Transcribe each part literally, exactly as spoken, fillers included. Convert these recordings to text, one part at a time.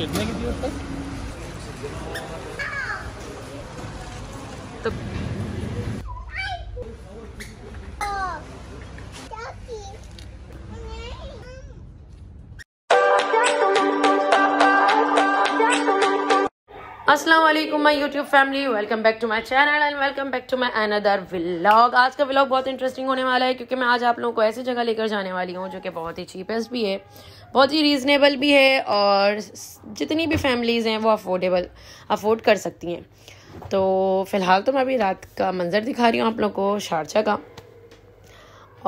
कितने की थी उसका? तो अस्सलाम वालेकुम my YouTube family, welcome back to my channel and welcome back to my another vlog. आज का व्लॉग बहुत इंटरेस्टिंग होने वाला है क्योंकि मैं आज आप लोगों को ऐसी जगह लेकर जाने वाली हूँ जो कि बहुत ही चीपेस्ट भी है, बहुत ही रीज़नेबल भी है और जितनी भी फैमिलीज़ हैं वो अफोर्डेबल अफोर्ड कर सकती हैं। तो फ़िलहाल तो मैं अभी रात का मंज़र दिखा रही हूँ आप लोगों को शारजा का,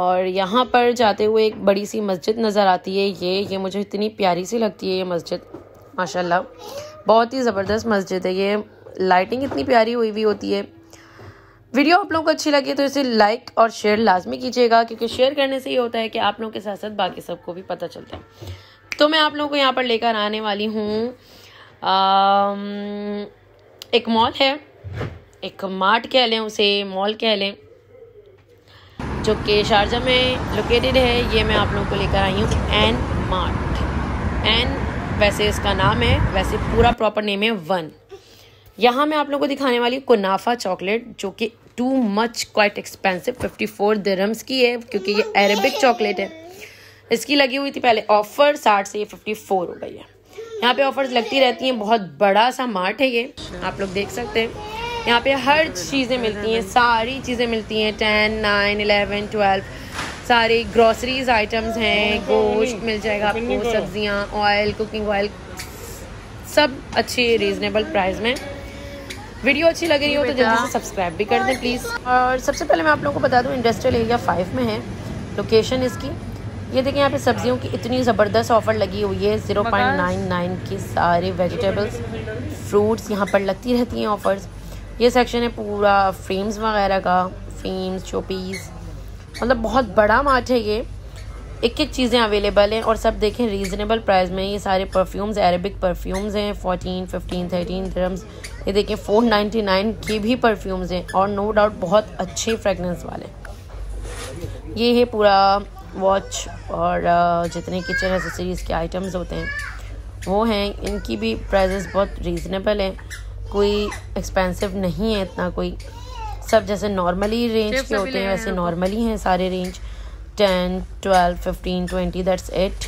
और यहाँ पर जाते हुए एक बड़ी सी मस्जिद नज़र आती है। ये ये मुझे इतनी प्यारी सी लगती है ये मस्जिद, माशाल्लाह बहुत ही ज़बरदस्त मस्जिद है। ये लाइटिंग इतनी प्यारी हुई हुई होती है। वीडियो आप लोगों को अच्छी लगी तो इसे लाइक और शेयर लाजमी कीजिएगा क्योंकि शेयर करने से ये होता है कि आप लोगों के साथ साथ बाकी सबको भी पता चलता है। तो मैं आप लोगों को यहाँ पर लेकर आने वाली हूँ। एक मॉल है, एक मार्ट कह लें उसे, मॉल कह लें, जो कि शारजा में लोकेटेड है। ये मैं आप लोगों को लेकर आई हूँ एन मार्ट। एन वैसे इसका नाम है, वैसे पूरा प्रॉपर नेम है वन। यहाँ मैं आप लोगों को दिखाने वाली कुनाफा चॉकलेट जो कि टू मच क्वाइट एक्सपेंसिव चौवन दिरहम्स की है क्योंकि ये अरेबिक चॉकलेट है। इसकी लगी हुई थी पहले ऑफ़र साठ से ये चौवन हो गई है। यहाँ पे ऑफर्स लगती रहती हैं, बहुत बड़ा सा मार्ट है ये, आप लोग देख सकते हैं। यहाँ पे हर चीज़ें मिलती हैं, सारी चीज़ें मिलती हैं, टेन नाइन इलेवन ट्वेल्व सारे ग्रॉसरीज आइटम्स हैं, गोश्त मिल जाएगा आपको, सब्जियां, ऑयल, कुकिंग ऑयल, सब अच्छे रीज़नेबल प्राइस में। वीडियो अच्छी लग रही हो तो जल्दी से सब्सक्राइब भी कर दें प्लीज़। और सबसे पहले मैं आप लोगों को बता दूं इंडस्ट्रियल एरिया फाइव में है लोकेशन इसकी। ये देखिए यहाँ पे सब्जियों की इतनी ज़बरदस्त ऑफ़र लगी हुई है, ज़ीरो पॉइंट नाइन नाइन की सारे वेजिटेबल्स फ्रूट्स यहाँ पर लगती रहती हैं ऑफ़र्स। ये सेक्शन है पूरा फ्रेम्स वगैरह का, फ्रेम्स, शोपीस, मतलब बहुत बड़ा मार्ट है ये। एक एक चीज़ें अवेलेबल हैं और सब देखें रीज़नेबल प्राइस में। ये सारे परफ्यूम्स अरेबिक परफ्यूम्स हैं, फोर्टीन फिफ्टीन थर्टीन दिरहम्स। ये देखें फोर नाइन्टी नाइन के भी परफ्यूम्स हैं और नो डाउट बहुत अच्छे फ्रेगनेंस वाले। ये है पूरा वॉच और जितने किचन एसेसरीज़ के आइटम्स होते हैं वो हैं, इनकी भी प्राइजेस बहुत रीज़नेबल हैं, कोई एक्सपेंसिव नहीं है इतना, कोई सब जैसे नॉर्मली रेंज के होते हैं वैसे नॉर्मली हैं सारे range, ten twelve fifteen twenty that's it.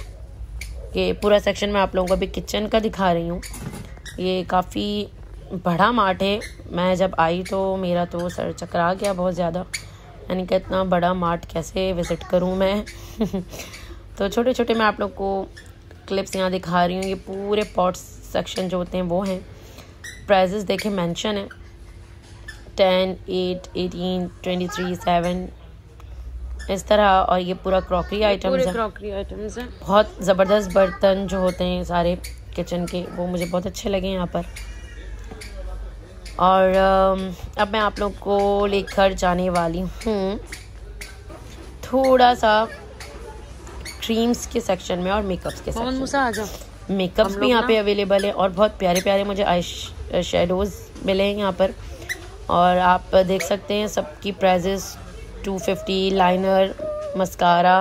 ये पूरा सेक्शन मैं आप लोगों को अभी किचन का दिखा रही हूँ। ये काफ़ी बड़ा मार्ट है, मैं जब आई तो मेरा तो सर चकरा गया बहुत ज़्यादा, यानी कि इतना बड़ा मार्ट कैसे विज़िट करूँ मैं। तो छोटे छोटे मैं आप लोग को क्लिप्स यहाँ दिखा रही हूँ। ये पूरे पॉट्स सेक्शन जो होते हैं वो हैं, प्राइजेस देखें मेंशन है ten eight eighteen twenty three seven इस तरह। और ये पूरा क्रॉकरी आइटम्स है, क्रॉकरी आइटम्स हैं, बहुत ज़बरदस्त बर्तन जो होते हैं सारे किचन के वो मुझे बहुत अच्छे लगे यहाँ पर। और अब मैं आप लोग को लेकर जाने वाली हूँ थोड़ा सा क्रीम्स के सेक्शन में और मेकअप्स के सेक्शन। मूसा आजा, मेकअप्स भी यहाँ पे अवेलेबल है और बहुत प्यारे प्यारे मुझे आई शेडोज़ मिले हैं यहाँ पर और आप देख सकते हैं सबकी prices two fifty. Liner, mascara,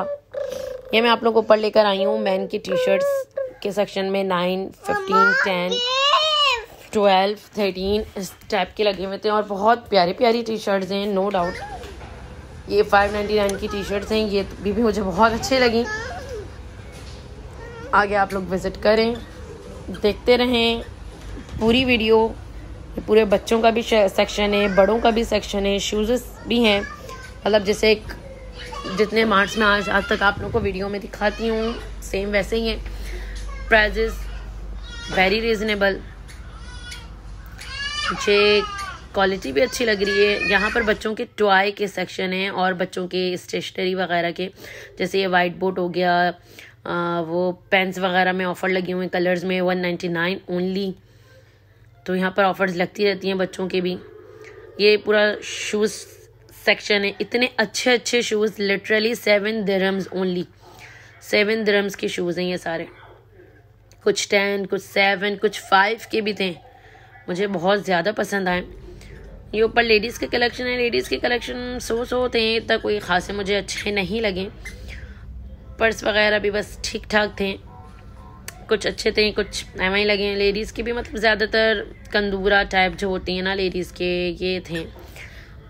ये मैं आप लोग ऊपर लेकर आई हूँ। मैन की टी शर्ट्स के सेक्शन में nine fifteen ten twelve thirteen इस टाइप के लगे हुए थे और बहुत प्यारी प्यारी टी शर्ट्स हैं नो डाउट। ये फाइव नाइन्टी नाइन की टी शर्ट्स हैं, ये भी, भी मुझे बहुत अच्छी लगी। आगे आप लोग विज़िट करें, देखते रहें पूरी वीडियो। पूरे बच्चों का भी सेक्शन है, बड़ों का भी सेक्शन है, शूज़ भी हैं, मतलब जैसे एक जितने मार्ट्स में आज आज तक आप लोगों को वीडियो में दिखाती हूँ सेम वैसे ही हैं। प्राइजेस वेरी रीज़नेबल, मुझे क्वालिटी भी अच्छी लग रही है। यहाँ पर बच्चों के टॉय के सेक्शन हैं और बच्चों के स्टेशनरी वगैरह के, जैसे ये वाइट बोर्ड हो गया, आ, वो पेन्स वगैरह में ऑफ़र लगे हुए हैं कलर्स में वन नाइन्टी नाइन ओनली। तो यहाँ पर ऑफ़र्स लगती रहती हैं बच्चों के भी। ये पूरा शूज़ सेक्शन है, इतने अच्छे अच्छे shoes, literally seven dirhams only, seven dirhams के शूज़ हैं ये सारे, कुछ टेन कुछ सेवन कुछ फाइव के भी थे, मुझे बहुत ज़्यादा पसंद आए। ये ऊपर लेडीज़ के कलेक्शन है, लेडीज़ के कलेक्शन सो सो थे, इतना कोई ख़ासे मुझे अच्छे नहीं लगे। पर्स वगैरह भी बस ठीक ठाक थे। कुछ अच्छे थे, कुछ एम आई लगे हैं। लेडीज़ के भी मतलब ज़्यादातर कंदूरा टाइप जो होती हैं ना लेडीज़ के, ये थे।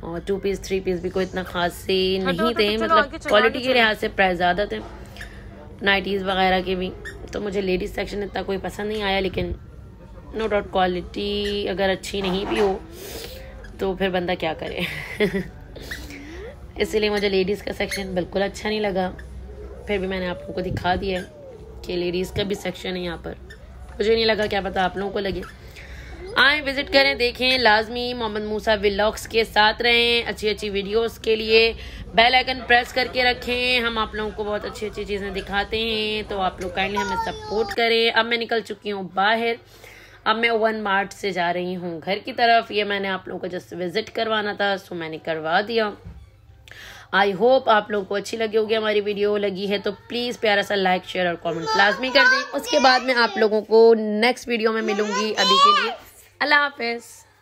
और टू पीस थ्री पीस भी कोई इतना खास से नहीं थे, मतलब क्वालिटी के लिहाज से प्राइस ज़्यादा थे। नाइटीज़ वगैरह के भी तो मुझे लेडीज़ सेक्शन इतना कोई पसंद नहीं आया, लेकिन नो डाउट क्वालिटी अगर अच्छी नहीं भी हो तो फिर बंदा क्या करे इसलिए मुझे लेडीज़ का सेक्शन बिल्कुल अच्छा नहीं लगा। फिर भी मैंने आप लोगों को दिखा दिया कि लेडीज़ का भी सेक्शन है यहाँ पर। मुझे नहीं लगा, क्या पता आप लोगों को लगे। आए विज़िट करें, देखें, लाजमी मोहम्मद मूसा व्लॉग्स के साथ रहें। अच्छी अच्छी वीडियोस के लिए बेल आइकन प्रेस करके रखें। हम आप लोगों को बहुत अच्छी अच्छी चीज़ें दिखाते हैं, तो आप लोग काइंडली हमें सपोर्ट करें। अब मैं निकल चुकी हूँ बाहर, अब मैं ई एन मार्ट से जा रही हूँ घर की तरफ। ये मैंने आप लोगों को जस्ट विज़िट करवाना था, सो मैंने करवा दिया। आई होप आप लोगों को अच्छी लगी होगी हमारी वीडियो। लगी है तो प्लीज़ प्यारा सा लाइक, शेयर और कमेंट लाजमी कर दें। उसके बाद मैं आप लोगों को नेक्स्ट वीडियो में मिलूंगी। अभी के लिए अल्लाह हाफिज़।